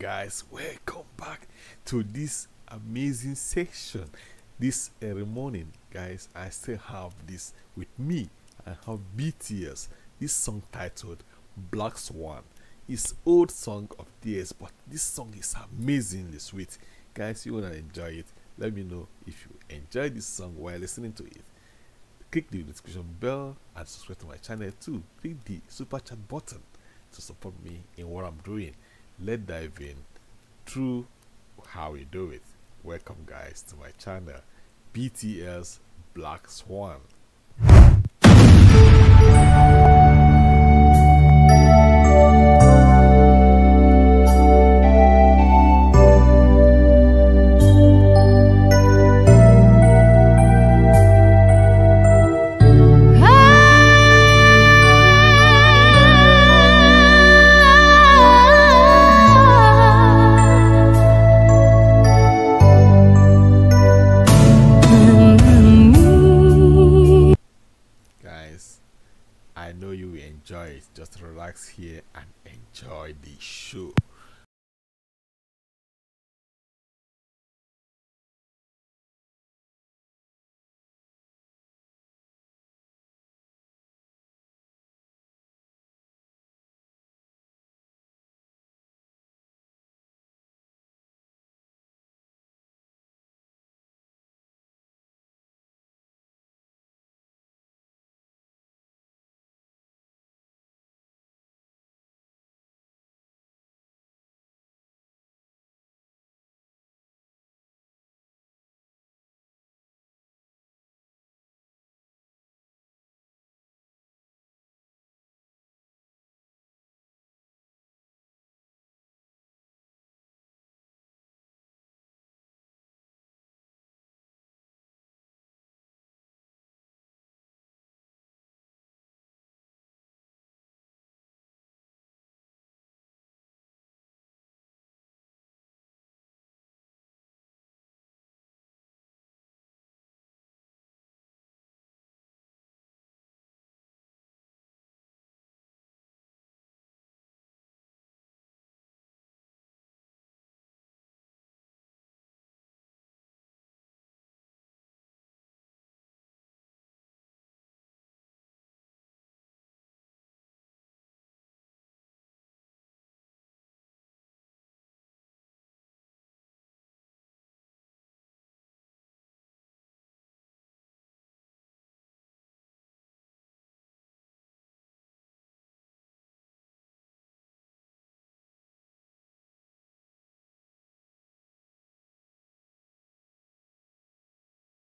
guys, welcome back to this amazing section. This every morning, guys, I still have this with me. I have BTS, this song titled Black Swan. It's old song of theirs, but this song is amazingly sweet. Guys, you wanna enjoy it? Let me know if you enjoy this song while listening to it. Click the notification bell and subscribe to my channel too. Click the super chat button to support me in what I'm doing. Let's dive in through how we do it. Welcome guys to my channel, BTS Black Swan. I know you will enjoy it. Just relax here and enjoy the show.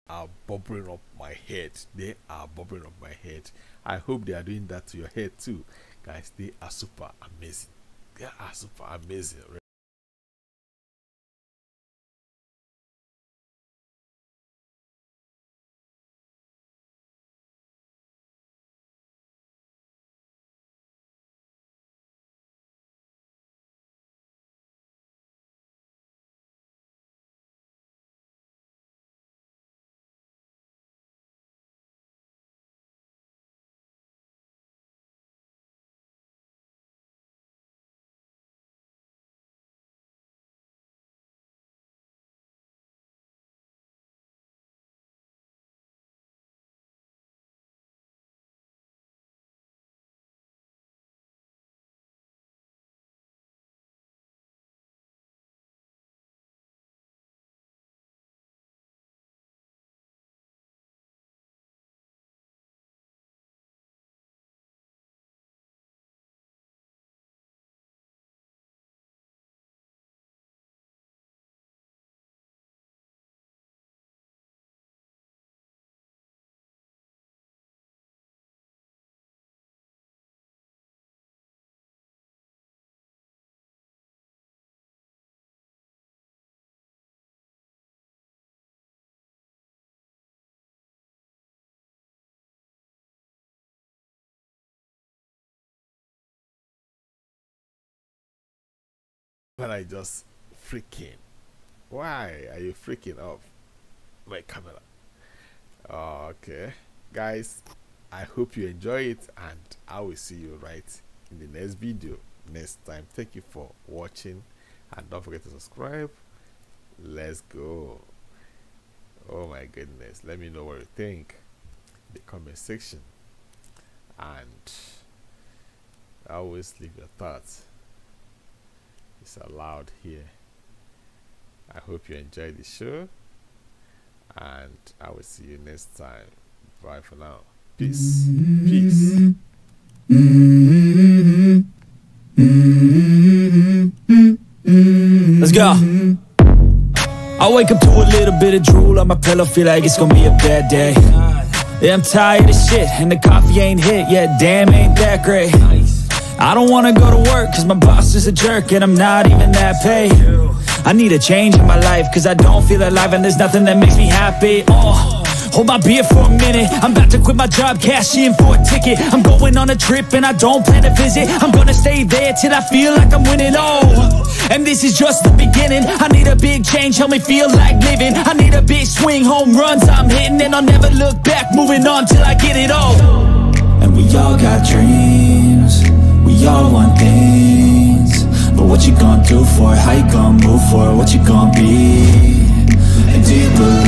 Are bobbing up my head. They are bobbing up my head. I hope they are doing that to your head too, guys. They are super amazing. They are super amazing. When I just freaking, why are you freaking off my camera? Okay guys, I hope you enjoy it and I will see you right in the next video next time. Thank you for watching. and don't forget to subscribe. Let's go. Oh my goodness, let me know what you think in the comment section, and always leave your thoughts. It's allowed here. I hope you enjoyed the show, and I will see you next time. Bye for now. Peace. Peace. Let's go. I wake up to a little bit of drool on my pillow, feel like it's gonna be a bad day. Yeah, I'm tired of shit, and the coffee ain't hit, yeah, damn, ain't that great. I don't wanna go to work, cause my boss is a jerk, and I'm not even that paid. I need a change in my life, cause I don't feel alive, and there's nothing that makes me happy. Oh, hold my beer for a minute, I'm about to quit my job, cash in for a ticket. I'm going on a trip and I don't plan to visit. I'm gonna stay there till I feel like I'm winning all. Oh, and this is just the beginning. I need a big change, help me feel like living. I need a big swing, home runs I'm hitting, and I'll never look back, moving on till I get it all. And we all got dreams, we all want things, but what you gonna do for it? How you gonna move for it? What you gonna be? And do you believe